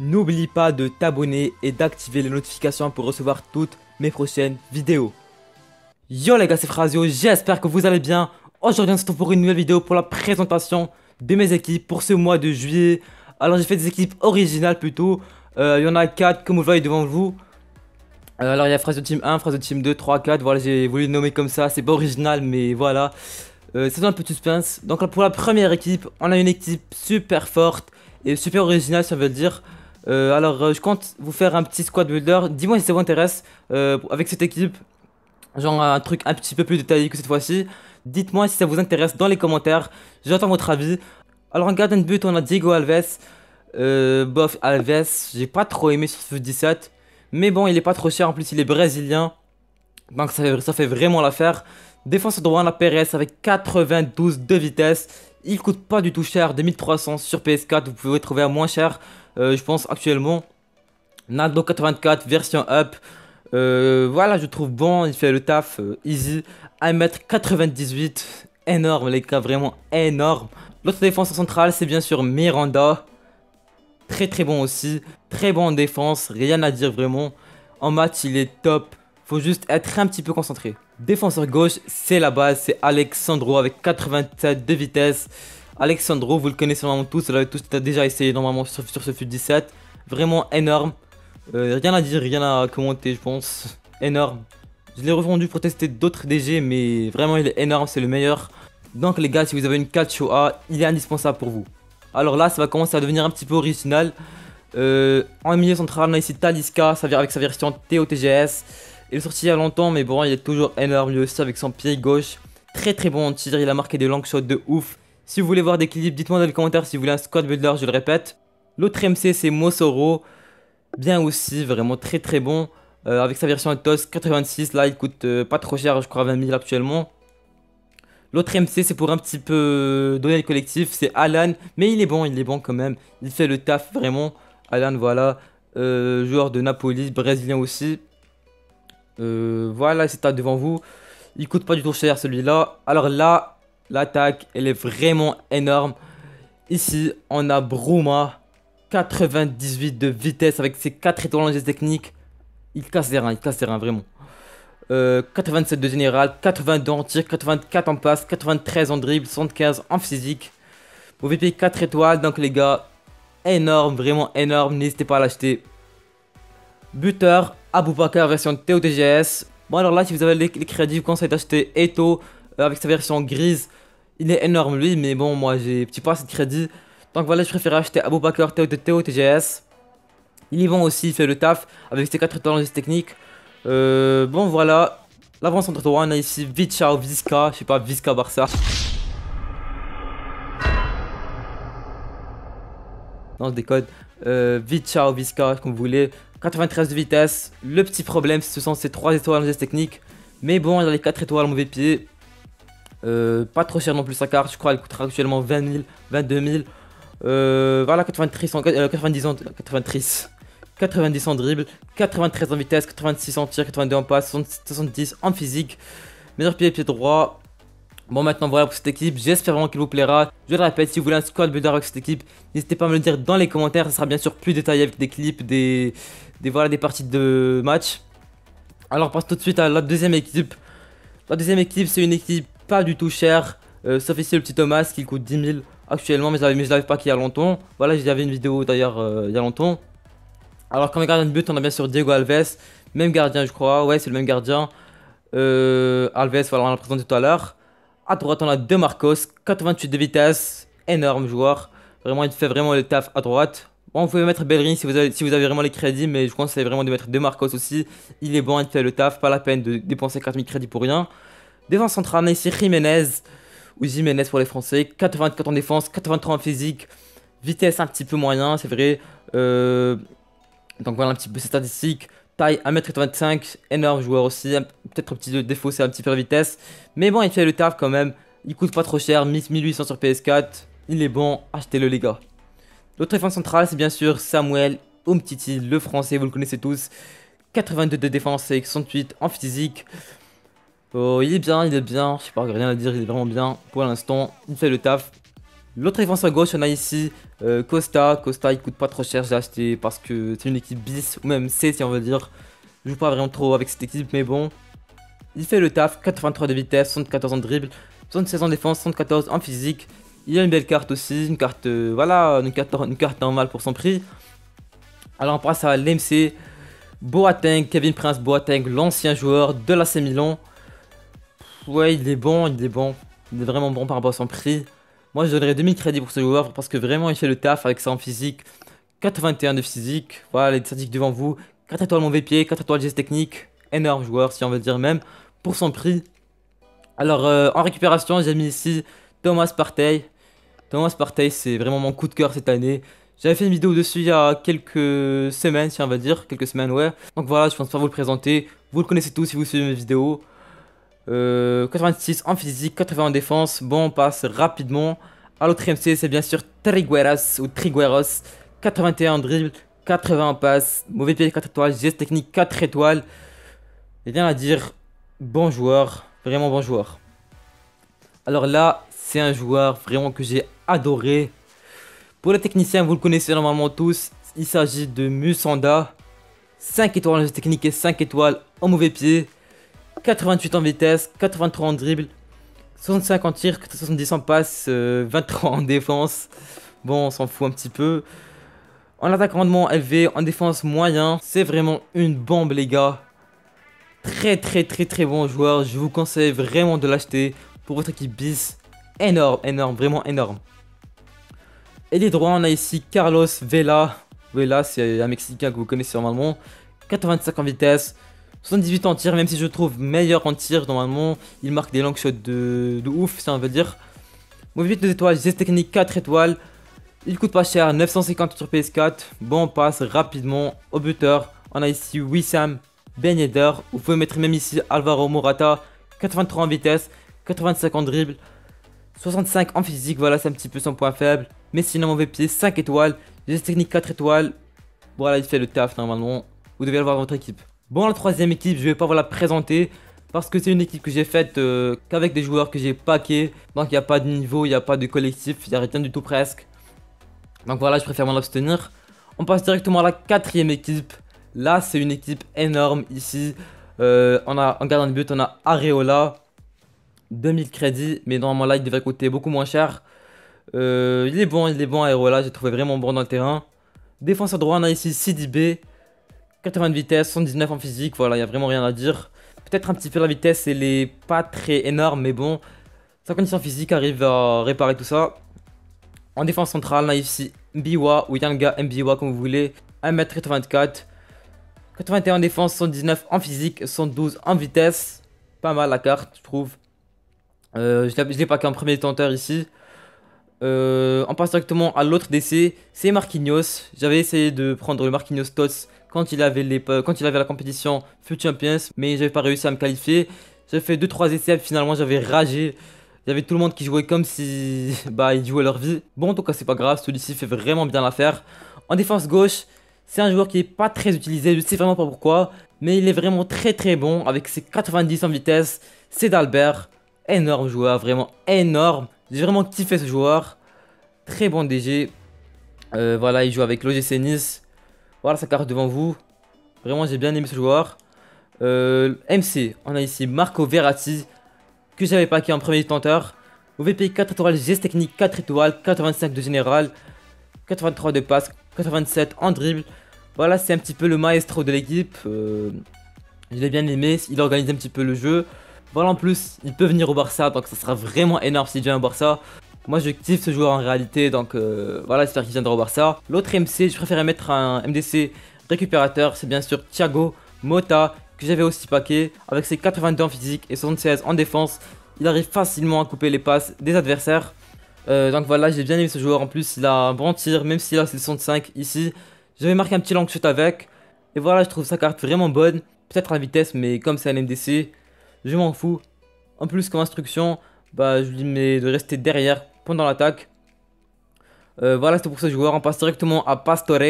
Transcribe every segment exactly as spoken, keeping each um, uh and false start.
n'oublie pas de t'abonner et d'activer les notifications pour recevoir toutes mes prochaines vidéos. Yo les gars, c'est Frazio, j'espère que vous allez bien. Aujourd'hui on se retrouve pour une nouvelle vidéo pour la présentation de mes équipes pour ce mois de juillet. Alors j'ai fait des équipes originales plutôt, euh, il y en a quatre comme vous le voyez devant vous. euh, Alors il y a Frazio Team un, Frazio Team deux, trois, quatre, voilà j'ai voulu le nommer comme ça, c'est pas original mais voilà. Euh, ça donne un peu de suspense. Donc pour la première équipe, on a une équipe super forte et super originale si on veut le dire. Euh, alors euh, je compte vous faire un petit squad builder, dis-moi si ça vous intéresse euh, avec cette équipe. Genre un truc un petit peu plus détaillé que cette fois-ci. Dites-moi si ça vous intéresse dans les commentaires, j'attends votre avis. Alors en gardien de but on a Diego Alves. euh, Bof Alves, j'ai pas trop aimé sur ce FIFA dix-sept. Mais bon il est pas trop cher, en plus il est brésilien. Donc ça fait, ça fait vraiment l'affaire. Défense droit on a P R S avec quatre-vingt-douze de vitesse. Il coûte pas du tout cher, deux mille trois cents sur P S quatre, vous pouvez le trouver à moins cher. Euh, je pense actuellement Naldo quatre-vingt-quatre version up. euh, Voilà je trouve bon, il fait le taf, euh, easy. Un mètre quatre-vingt-dix-huit, énorme les gars, vraiment énorme. L'autre défense centrale c'est bien sûr Miranda. Très très bon aussi, très bon en défense, rien à dire vraiment. En match il est top, faut juste être un petit peu concentré. Défenseur gauche c'est la base, c'est Alexandro avec quatre-vingt-sept de vitesse. Alexandro, vous le connaissez normalement tous, vous l'avez tous déjà essayé normalement sur, sur ce FIFA dix-sept. Vraiment énorme. Euh, rien à dire, rien à commenter, je pense. Énorme. Je l'ai revendu pour tester d'autres D G, mais vraiment il est énorme, c'est le meilleur. Donc les gars, si vous avez une Cachoa, il est indispensable pour vous. Alors là, ça va commencer à devenir un petit peu original. Euh, en milieu central, on a ici Taliska, avec sa version T O T G S. Il est sorti il y a longtemps, mais bon, il est toujours énorme lui aussi avec son pied gauche. Très très bon en tir, il a marqué des long shots de ouf. Si vous voulez voir des clips, dites-moi dans les commentaires si vous voulez un squad builder, je le répète. L'autre M C c'est Mossoro, bien aussi, vraiment très très bon. Euh, avec sa version Atos quatre-vingt-six, là il coûte euh, pas trop cher, je crois vingt mille actuellement. L'autre M C c'est pour un petit peu donner le collectif, c'est Alan. Mais il est bon, il est bon quand même, il fait le taf vraiment. Alan voilà, euh, joueur de Napoli, brésilien aussi. Euh, voilà, c'est là devant vous, il coûte pas du tout cher celui-là. Alors là... l'attaque, elle est vraiment énorme. Ici, on a Bruma, quatre-vingt-dix-huit de vitesse avec ses quatre étoiles en geste technique. Il casse des reins, il casse des reins, vraiment. Euh, quatre-vingt-sept de général, quatre-vingt-deux en tir, quatre-vingt-quatre en passe, quatre-vingt-treize en dribble, soixante-quinze en physique. O V P quatre étoiles, donc les gars, énorme, vraiment énorme, n'hésitez pas à l'acheter. Buteur, Abou Bakr version T O T G S. Bon alors là, si vous avez les, les crédits, je vous conseille d'acheter Eto'o. Avec sa version grise, il est énorme lui, mais bon, moi j'ai petit pas assez de crédit. Donc voilà, je préfère acheter Abou Bakr T O T G S. Il est bon aussi, il fait le taf avec ses quatre talents techniques. Euh, bon, voilà. L'avance entre trois, on a ici Vichao, Visca, je sais pas, Visca Barça. Non, je décode. Euh, Vichao, Visca, comme vous voulez. quatre-vingt-treize de vitesse. Le petit problème, ce sont ces trois étoiles en geste technique. Mais bon, il a les quatre étoiles en mauvais pied. Euh, pas trop cher non plus sa carte, je crois qu'elle coûtera actuellement vingt mille, vingt-deux mille. euh, Voilà, quatre-vingt-treize, quatre-vingt-dix en dribble, quatre-vingt-treize en vitesse, quatre-vingt-six en tir, quatre-vingt-deux en passe, soixante-dix en physique. Meilleur pied, pied droit. Bon maintenant voilà pour cette équipe, j'espère vraiment qu'elle vous plaira. Je le répète, si vous voulez un squad builder avec cette équipe, n'hésitez pas à me le dire dans les commentaires. Ça sera bien sûr plus détaillé avec des clips, des, des, voilà, des parties de match. Alors on passe tout de suite à la deuxième équipe. La deuxième équipe c'est une équipe pas du tout cher, euh, sauf ici le petit Thomas qui coûte dix mille actuellement, mais je ne l'avais pas qu'il y a longtemps. Voilà, j'avais une vidéo d'ailleurs euh, il y a longtemps. Alors comme gardien de but on a bien sûr Diego Alves, même gardien je crois, ouais c'est le même gardien. euh, Alves voilà, on l'a présenté tout à l'heure. À droite on a De Marcos, quatre-vingt-huit de vitesse, énorme joueur, vraiment il fait vraiment le taf à droite. Bon, vous pouvez mettre Bellerin si vous avez, si vous avez vraiment les crédits, mais je conseille vraiment de mettre De Marcos aussi, il est bon, il fait le taf, pas la peine de dépenser quatre mille crédits pour rien. Défense centrale, on a ici Jiménez, ou Jiménez pour les Français, quatre-vingt-quatre en défense, quatre-vingt-trois en physique, vitesse un petit peu moyen, c'est vrai. Euh, donc voilà un petit peu ses statistiques, taille un mètre quatre-vingt-cinq, énorme joueur aussi, peut-être un petit défaut, c'est un petit peu la vitesse, mais bon, il fait le taf quand même, il coûte pas trop cher, mille huit cents sur P S quatre, il est bon, achetez-le les gars. L'autre défense centrale, c'est bien sûr Samuel Omtiti, le Français, vous le connaissez tous, quatre-vingt-deux de défense et soixante-huit en physique. Oh, il est bien, il est bien, je sais pas, rien à dire, il est vraiment bien pour l'instant, il fait le taf. L'autre défenseur gauche, on a ici euh, Costa. Costa, il coûte pas trop cher, j'ai acheté parce que c'est une équipe bis, ou même C si on veut dire. Je joue pas vraiment trop avec cette équipe, mais bon. Il fait le taf, quatre-vingt-trois de vitesse, soixante-quatorze en dribble, soixante-seize en défense, soixante-quatorze en physique. Il a une belle carte aussi, une carte, euh, voilà, une carte, une carte normale pour son prix. Alors on passe à l'M C, Boateng, Kevin Prince Boateng, l'ancien joueur de l'A C Milan. Ouais, il est bon, il est bon, il est vraiment bon par rapport à son prix. Moi je donnerais deux mille crédits pour ce joueur parce que vraiment il fait le taf avec ça en physique. quatre-vingt-et-un de physique, voilà les statistiques devant vous, quatre étoiles mauvais pied, quatre étoiles geste technique. Énorme joueur si on veut dire même, pour son prix. Alors euh, en récupération j'ai mis ici Thomas Partey. Thomas Partey c'est vraiment mon coup de cœur cette année. J'avais fait une vidéo dessus il y a quelques semaines si on va dire, quelques semaines ouais. Donc voilà je pense pas vous le présenter, vous le connaissez tous si vous suivez mes vidéos. Euh, quatre-vingt-six en physique, quatre-vingts en défense, bon on passe rapidement. À l'autre M C c'est bien sûr Trigueros ou Trigueros, quatre-vingt-et-un en dribble, quatre-vingts en passe, mauvais pied quatre étoiles, geste technique quatre étoiles. Et rien à dire, bon joueur, vraiment bon joueur. Alors là, c'est un joueur vraiment que j'ai adoré. Pour les techniciens, vous le connaissez normalement tous, il s'agit de Musonda. cinq étoiles en geste technique et cinq étoiles en mauvais pied. quatre-vingt-huit en vitesse, quatre-vingt-trois en dribble, soixante-cinq en tir, soixante-dix en passe, euh, vingt-trois en défense. Bon, on s'en fout un petit peu. En attaque rendement élevé, en défense moyen, c'est vraiment une bombe les gars. Très très très très bon joueur, je vous conseille vraiment de l'acheter pour votre équipe bis, énorme, énorme, vraiment énorme. Et les droits, on a ici Carlos Vela, Vela c'est un Mexicain que vous connaissez normalement, quatre-vingt-cinq en vitesse, soixante-dix-huit en tir, même si je trouve meilleur en tir normalement, il marque des long shots de, de ouf si on veut dire. Mauvais huit deux étoiles, geste technique quatre étoiles, il coûte pas cher, neuf cent cinquante sur P S quatre, bon on passe rapidement au buteur, on a ici Wissam Ben Yedder, vous pouvez mettre même ici Alvaro Morata, quatre-vingt-trois en vitesse, quatre-vingt-cinq en dribble, soixante-cinq en physique, voilà c'est un petit peu son point faible. Mais sinon mauvais pied, cinq étoiles, geste technique quatre étoiles, voilà il fait le taf normalement, vous devez le voir dans votre équipe. Bon la troisième équipe je vais pas vous la présenter, parce que c'est une équipe que j'ai faite euh, qu'avec des joueurs que j'ai paqués, donc il n'y a pas de niveau, il n'y a pas de collectif, il n'y a rien du tout presque. Donc voilà je préfère m'en abstenir. On passe directement à la quatrième équipe. Là c'est une équipe énorme ici, euh, on a, en gardant le but on a Areola, deux mille crédits, mais normalement là il devrait coûter beaucoup moins cher. euh, Il est bon, il est bon Areola, j'ai trouvé vraiment bon dans le terrain. Défenseur droit on a ici Sidibé, quatre-vingts de vitesse, soixante-dix-neuf en physique, voilà il n'y a vraiment rien à dire. Peut-être un petit peu la vitesse, elle est pas très énorme mais bon, sa condition physique arrive à réparer tout ça. En défense centrale on a ici Mbiwa ou Yanga Mbiwa comme vous voulez, un mètre quatre-vingt-quatre. quatre-vingt-et-un en défense, cent dix-neuf en physique, cent douze en vitesse. Pas mal la carte, je trouve. Euh, je ne l'ai pas qu'un premier détenteur ici. Euh, on passe directement à l'autre D C, c'est Marquinhos. J'avais essayé de prendre le Marquinhos T O T G S quand il avait, les, quand il avait la compétition Future Champions, mais j'avais pas réussi à me qualifier. J'ai fait deux trois essais, finalement j'avais ragé. Il y avait tout le monde qui jouait comme si bah, ils jouaient leur vie. Bon, en tout cas, c'est pas grave, celui-ci fait vraiment bien l'affaire. En défense gauche, c'est un joueur qui n'est pas très utilisé, je sais vraiment pas pourquoi, mais il est vraiment très très bon avec ses quatre-vingt-dix en vitesse. C'est d'Albert, énorme joueur, vraiment énorme. J'ai vraiment kiffé ce joueur, très bon D G. Euh, voilà, il joue avec l'O G C Nice. Voilà sa carte devant vous. Vraiment, j'ai bien aimé ce joueur. Euh, M C, on a ici Marco Verratti, que j'avais packé en premier tenteur. O V P quatre étoiles, geste technique quatre étoiles, quatre-vingt-cinq de général, quatre-vingt-trois de passe, quatre-vingt-sept en dribble. Voilà c'est un petit peu le maestro de l'équipe, euh, je l'ai bien aimé, il organise un petit peu le jeu. Voilà en plus il peut venir au Barça donc ça sera vraiment énorme s'il vient au Barça. Moi je kiffe ce joueur en réalité donc euh, voilà j'espère qu'il viendra au Barça. L'autre M C je préférais mettre un M D C récupérateur, c'est bien sûr Thiago Motta que j'avais aussi paqué. Avec ses quatre-vingt-deux en physique et soixante-seize en défense, il arrive facilement à couper les passes des adversaires. Euh, donc voilà, j'ai bien aimé ce joueur, en plus il a un bon tir, même s'il a ses soixante-cinq ici. J'avais marqué un petit long shot avec, et voilà je trouve sa carte vraiment bonne. Peut-être à la vitesse, mais comme c'est un M D C, je m'en fous. En plus comme instruction, bah, je lui mets de rester derrière pendant l'attaque. euh, Voilà c'est pour ce joueur, on passe directement à Pastore,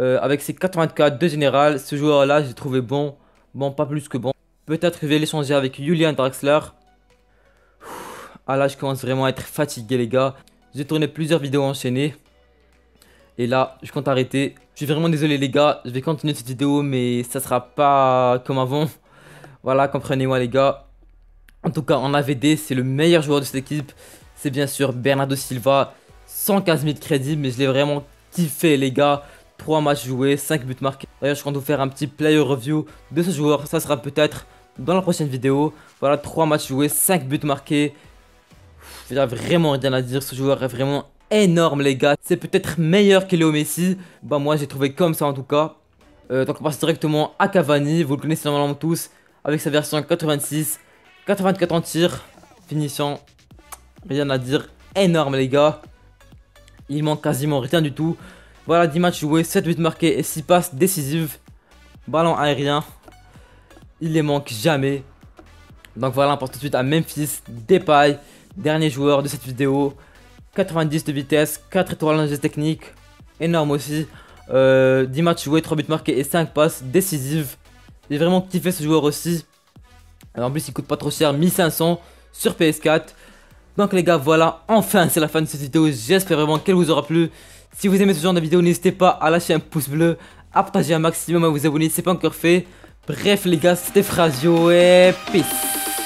euh, avec ses quatre-vingt-quatre de général. Ce joueur là j'ai trouvé bon, bon pas plus que bon. Peut-être que je vais l'échanger avec Julian Draxler. Ah là je commence vraiment à être fatigué les gars. J'ai tourné plusieurs vidéos enchaînées. Et là, je compte arrêter. Je suis vraiment désolé les gars, je vais continuer cette vidéo, mais ça sera pas comme avant. Voilà, comprenez-moi les gars. En tout cas, en A V D, c'est le meilleur joueur de cette équipe. C'est bien sûr Bernardo Silva. cent quinze mille de crédits, mais je l'ai vraiment kiffé les gars. trois matchs joués, cinq buts marqués. D'ailleurs, je compte vous faire un petit player review de ce joueur. Ça sera peut-être dans la prochaine vidéo. Voilà, trois matchs joués, cinq buts marqués. Il n'y a vraiment rien à dire, ce joueur est vraiment énorme les gars. C'est peut-être meilleur que Léo Messi. Bah moi j'ai trouvé comme ça en tout cas. euh, Donc on passe directement à Cavani. Vous le connaissez normalement tous. Avec sa version quatre-vingt-six, quatre-vingt-quatre en tir, finissant. Rien à dire, énorme les gars. Il manque quasiment rien du tout. Voilà, dix matchs joués, sept buts marqués et six passes décisives. Ballon aérien, il les manque jamais. Donc voilà, on passe tout de suite à Memphis Depay, dernier joueur de cette vidéo. quatre-vingt-dix de vitesse, quatre étoiles en geste technique, énorme aussi. euh, dix matchs joués, trois buts marqués et cinq passes décisives. J'ai vraiment kiffé ce joueur aussi. Alors, en plus il coûte pas trop cher, mille cinq cents sur P S quatre. Donc les gars, voilà, enfin c'est la fin de cette vidéo. J'espère vraiment qu'elle vous aura plu. Si vous aimez ce genre de vidéo, n'hésitez pas à lâcher un pouce bleu, à partager un maximum, à vous abonner si c'est pas encore fait. Bref les gars, c'était Frazio et peace.